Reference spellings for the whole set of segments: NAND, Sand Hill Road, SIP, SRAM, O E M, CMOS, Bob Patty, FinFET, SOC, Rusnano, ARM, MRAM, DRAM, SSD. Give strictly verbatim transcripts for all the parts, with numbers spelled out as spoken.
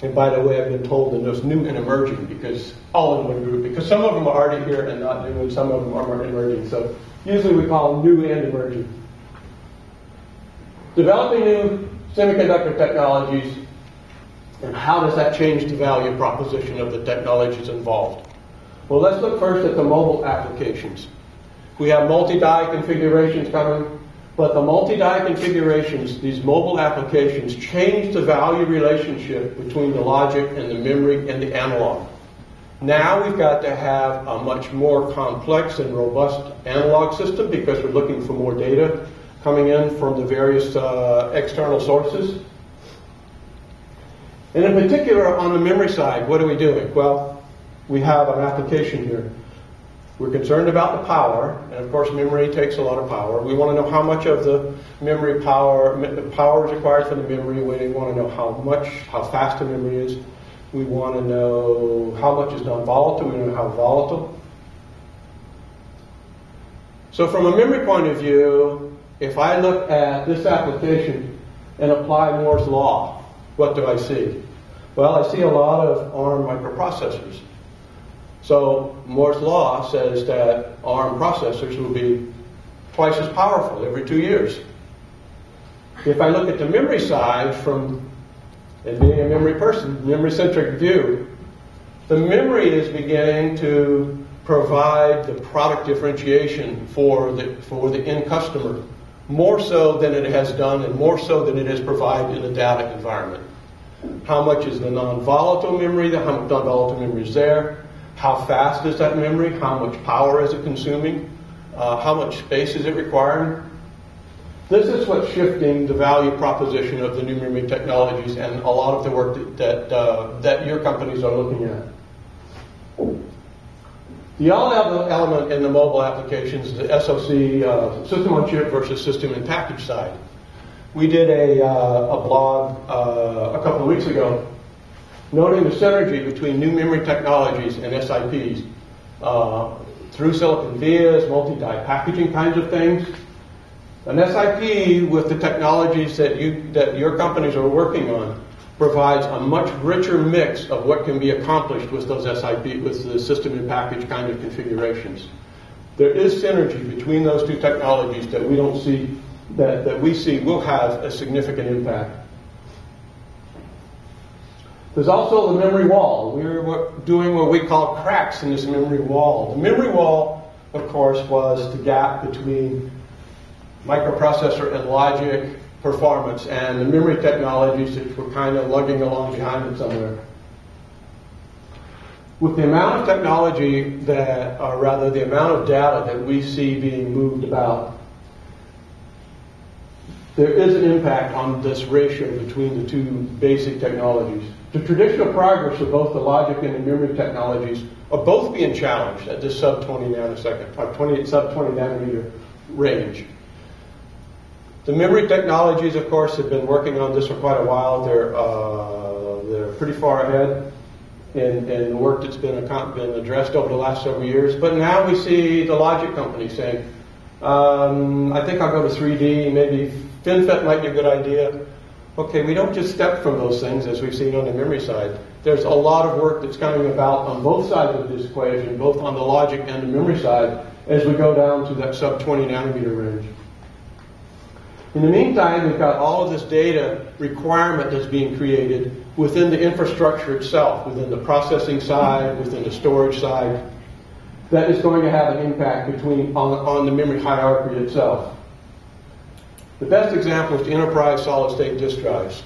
And by the way, I've been told that there's new and emerging, because all in one group, because some of them are already here and not new, and some of them are emerging. So usually we call them new and emerging. Developing new semiconductor technologies, and how does that change the value proposition of the technologies involved? Well, let's look first at the mobile applications. We have multi-die configurations coming, but the multi-die configurations, these mobile applications, change the value relationship between the logic and the memory and the analog. Now we've got to have a much more complex and robust analog system, because we're looking for more data coming in from the various uh, external sources. And in particular, on the memory side, what are we doing? Well, we have an application here. We're concerned about the power, and of course memory takes a lot of power. We want to know how much of the memory power, the power is required for the memory. We want to know how much, how fast the memory is. We want to know how much is non-volatile. We know how volatile. So from a memory point of view, if I look at this application and apply Moore's law, what do I see? Well, I see a lot of ARM microprocessors. So Moore's law says that ARM processors will be twice as powerful every two years. If I look at the memory side, from and being a memory person, memory-centric view, the memory is beginning to provide the product differentiation for the, for the end customer, more so than it has done and more so than it has provided in the data environment. How much is the non-volatile memory? How much non-volatile memory is there? How fast is that memory? How much power is it consuming? Uh, how much space is it requiring? This is what's shifting the value proposition of the new memory technologies and a lot of the work that, that, uh, that your companies are looking at. The other element in the mobile applications is the S O C, uh, system on chip versus system in package side. We did a, uh, a blog uh, a couple of weeks ago noting the synergy between new memory technologies and S I Ps uh, through silicon vias, multi-die packaging kinds of things. An S I P with the technologies that, you, that your companies are working on provides a much richer mix of what can be accomplished with those S I P, with the system in package kind of configurations. There is synergy between those two technologies that we don't see, that, that we see will have a significant impact. There's also the memory wall. We're doing what we call cracks in this memory wall. The memory wall, of course, was the gap between microprocessor and logic performance and the memory technologies that were kind of lugging along behind it somewhere. With the amount of technology that, or rather the amount of data that we see being moved about, there is an impact on this ratio between the two basic technologies. The traditional progress of both the logic and the memory technologies are both being challenged at this sub twenty nanosecond, or twenty, sub twenty nanometer range. The memory technologies, of course, have been working on this for quite a while. They're, uh, they're pretty far ahead in, in the work that's been, been addressed over the last several years. But now we see the logic company saying, um, I think I'll go to three D, maybe FinFET might be a good idea. Okay, we don't just step from those things as we've seen on the memory side. There's a lot of work that's coming about on both sides of this equation, both on the logic and the memory side, as we go down to that sub twenty nanometer range. In the meantime, we've got all of this data requirement that's being created within the infrastructure itself, within the processing side, within the storage side, that is going to have an impact between on, on the memory hierarchy itself. The best example is the enterprise solid-state disk drives.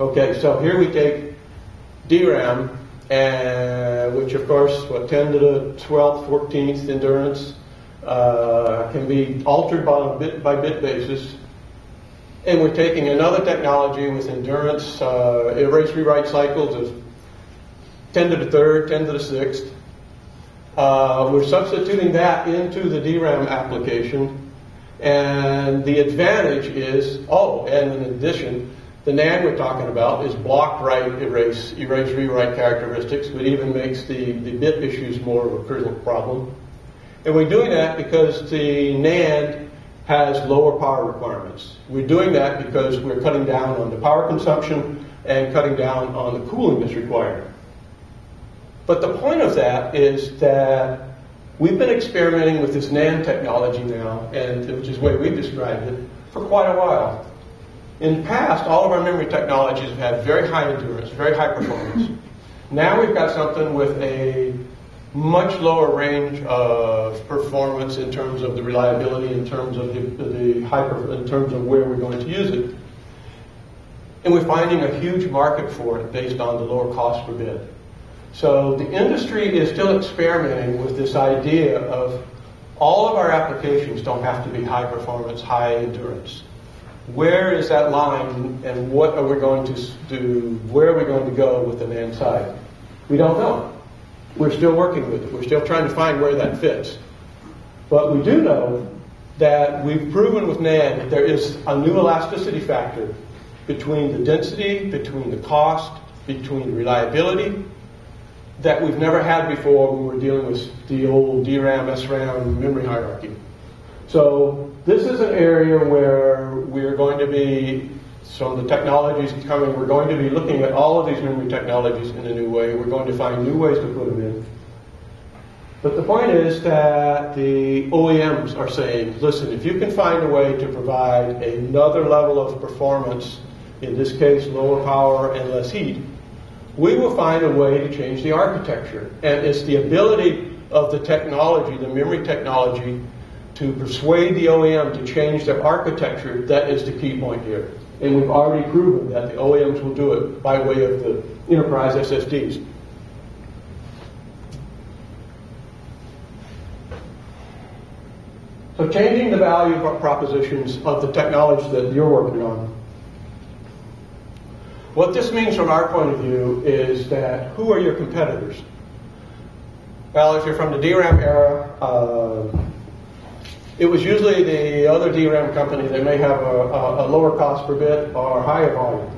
Okay, so here we take D RAM, and, which of course, what, ten to the twelfth, fourteenth endurance, uh, can be altered on a bit-by-bit basis. And we're taking another technology with endurance, uh, erase-rewrite cycles of ten to the third, ten to the sixth. Uh, we're substituting that into the D RAM application. And the advantage is, oh, and in addition, the NAND we're talking about is block, write, erase, erase, rewrite characteristics, which even makes the, the bit issues more of a critical problem. And we're doing that because the NAND has lower power requirements. We're doing that because we're cutting down on the power consumption and cutting down on the cooling that's required. But the point of that is that we've been experimenting with this NAND technology now, and which is the way we've described it, for quite a while. In the past, all of our memory technologies have had very high endurance, very high performance. Now we've got something with a much lower range of performance in terms of the reliability, in terms of the, the hyper, in terms of where we're going to use it. And we're finding a huge market for it based on the lower cost per bit. So the industry is still experimenting with this idea of all of our applications don't have to be high performance, high endurance. Where is that line, and what are we going to do? Where are we going to go with the NAND side? We don't know. We're still working with it. We're still trying to find where that fits. But we do know that we've proven with NAND that there is a new elasticity factor between the density, between the cost, between the reliability, that we've never had before when we were dealing with the old D RAM, S RAM, memory hierarchy. So this is an area where we're going to be, so the technologies coming, we're going to be looking at all of these memory technologies in a new way. We're going to find new ways to put them in. But the point is that the O E Ms are saying, listen, if you can find a way to provide another level of performance, in this case, lower power and less heat, we will find a way to change the architecture. And it's the ability of the technology, the memory technology, to persuade the O E M to change their architecture that is the key point here. And we've already proven that the O E Ms will do it by way of the enterprise S S Ds. So changing the value propositions of the technology that you're working on. What this means from our point of view is that who are your competitors? Well, if you're from the D RAM era, uh, it was usually the other D RAM company that may have a, a, a lower cost per bit or higher volume.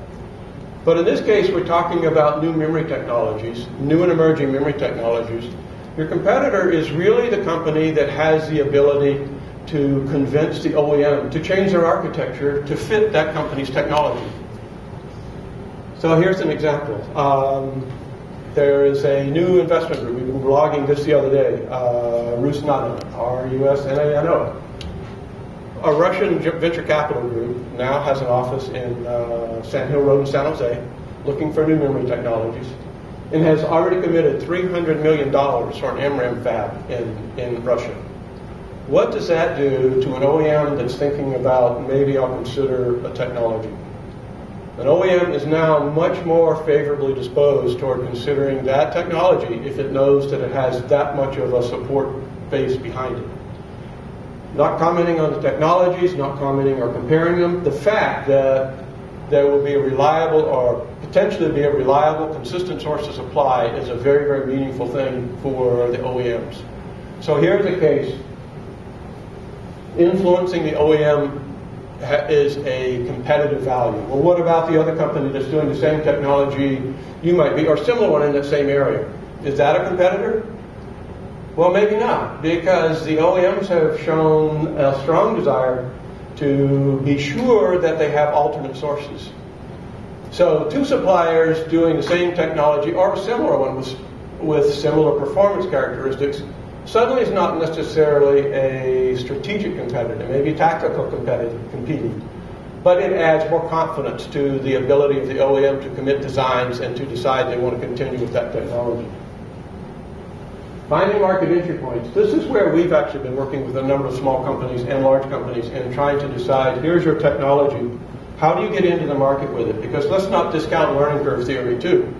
But in this case, we're talking about new memory technologies, new and emerging memory technologies. Your competitor is really the company that has the ability to convince the O E M to change their architecture to fit that company's technology. So here's an example. Um, there is a new investment group. We were blogging this the other day. Uh, Rusnano, R U S N A N O. A Russian venture capital group now has an office in uh, Sand Hill Road in San Jose, looking for new memory technologies, and has already committed three hundred million dollars for an M RAM fab in, in Russia. What does that do to an O E M that's thinking about, maybe I'll consider a technology? An O E M is now much more favorably disposed toward considering that technology if it knows that it has that much of a support base behind it. Not commenting on the technologies, not commenting or comparing them, the fact that there will be a reliable or potentially be a reliable, consistent source of supply is a very, very meaningful thing for the O E Ms. So here's a case. Influencing the O E M is a competitive value. Well, what about the other company that's doing the same technology you might be, or similar one in that same area? Is that a competitor? Well, maybe not, because the O E Ms have shown a strong desire to be sure that they have alternate sources. So two suppliers doing the same technology, or a similar one with, with similar performance characteristics, suddenly it's not necessarily a strategic competitor, maybe tactical competitor competing, but it adds more confidence to the ability of the O E M to commit designs and to decide they want to continue with that technology. Finding market entry points. This is where we've actually been working with a number of small companies and large companies and trying to decide, here's your technology, how do you get into the market with it? Because let's not discount learning curve theory too.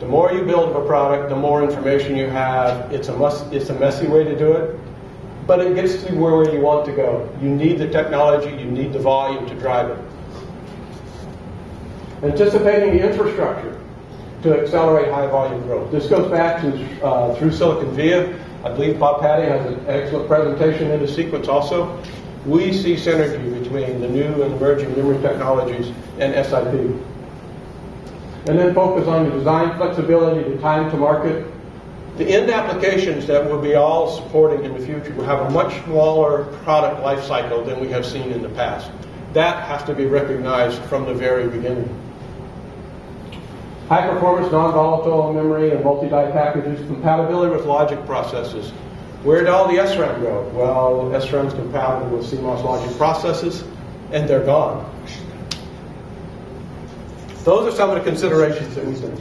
The more you build of a product, the more information you have. It's a, must, it's a messy way to do it, but it gets to where you want to go. You need the technology, you need the volume to drive it. Anticipating the infrastructure to accelerate high volume growth. This goes back to uh, through Silicon Via. I believe Bob Patty has an excellent presentation in the sequence also. We see synergy between the new and emerging memory technologies and S I P. And then focus on the design flexibility, the time to market, The end applications that we'll be all supporting in the future will have a much smaller product life cycle than we have seen in the past. That has to be recognized from the very beginning. High performance, non-volatile memory and multi-die packages, compatibility with logic processes. Where did all the S RAM go? Well, S RAM's compatible with C MOS logic processes, and they're gone. Those are some of the considerations that we think.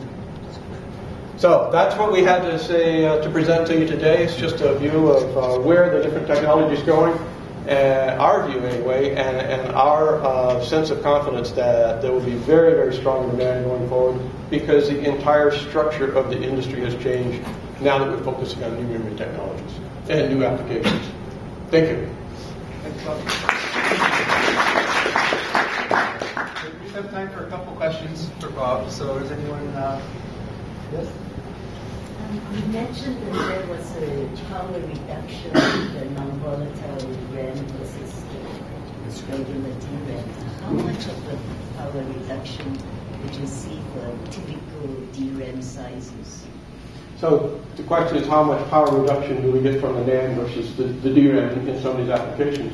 So that's what we had to say uh, to present to you today. It's just a view of uh, where the different technology is going, uh, our view anyway, and, and our uh, sense of confidence that there will be very, very strong demand going forward because the entire structure of the industry has changed now that we're focusing on new memory technologies and new applications. Thank you. Thanks, Bob. We have time for a couple questions for Bob. So is anyone? Uh, yes? Um, you mentioned that there was a power reduction in the non-volatile RAM versus the regular D RAM. How much of the power reduction would you see for typical D RAM sizes? So the question is, how much power reduction do we get from the NAND versus the, the D RAM in some of these applications?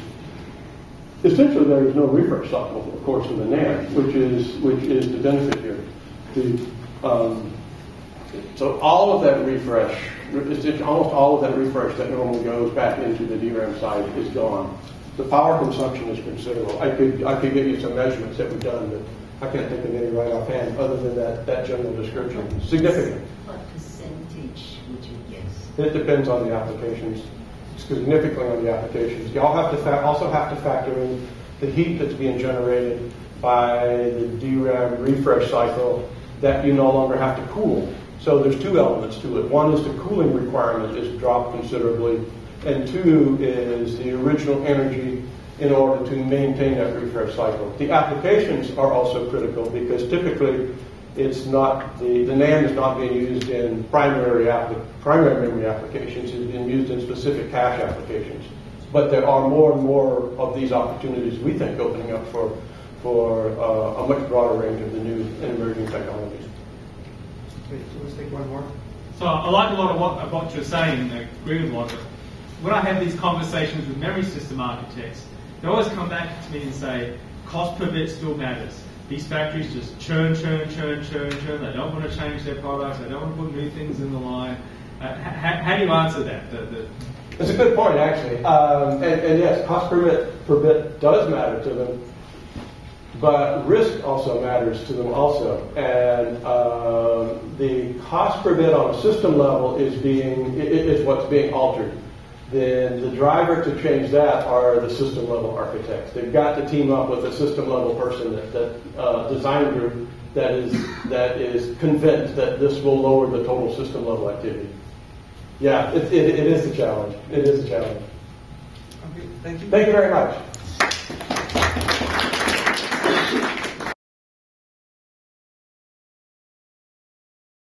Essentially, there is no refresh cycle, of course, in the NAND, which is which is the benefit here. The, um, so all of that refresh, it's almost all of that refresh that normally goes back into the D RAM side is gone. The power consumption is considerable. I could I could give you some measurements that we've done, but I can't think of any right offhand other than that that general description. Significant. It depends on the applications, significantly on the applications. You all have to fa also have to factor in the heat that's being generated by the D RAM refresh cycle that you no longer have to cool. So there's two elements to it. One is the cooling requirement is dropped considerably, and two is the original energy in order to maintain that refresh cycle. The applications are also critical because typically it's not, the, the NAND is not being used in primary, primary memory applications, it's being used in specific cache applications. But there are more and more of these opportunities, we think, opening up for, for uh, a much broader range of the new and emerging technologies. Okay, so let's take one more. So I like a lot of what, of what you're saying, I agree with a lot of it. When I have these conversations with memory system architects, they always come back to me and say, cost per bit still matters. These factories just churn, churn, churn, churn, churn. They don't want to change their products. They don't want to put new things in the line. Uh, how, how do you answer that? The, the That's a good point, actually. Um, and, and yes, cost per bit, per bit does matter to them, but risk also matters to them also. And um, the cost per bit on a system level is being is what's being altered. Then the driver to change that are the system level architects. They've got to team up with a system level person, that, that uh, design group that is that is convinced that this will lower the total system level activity. Yeah, it, it, it is a challenge. It is a challenge. Okay, thank you. Thank you very much.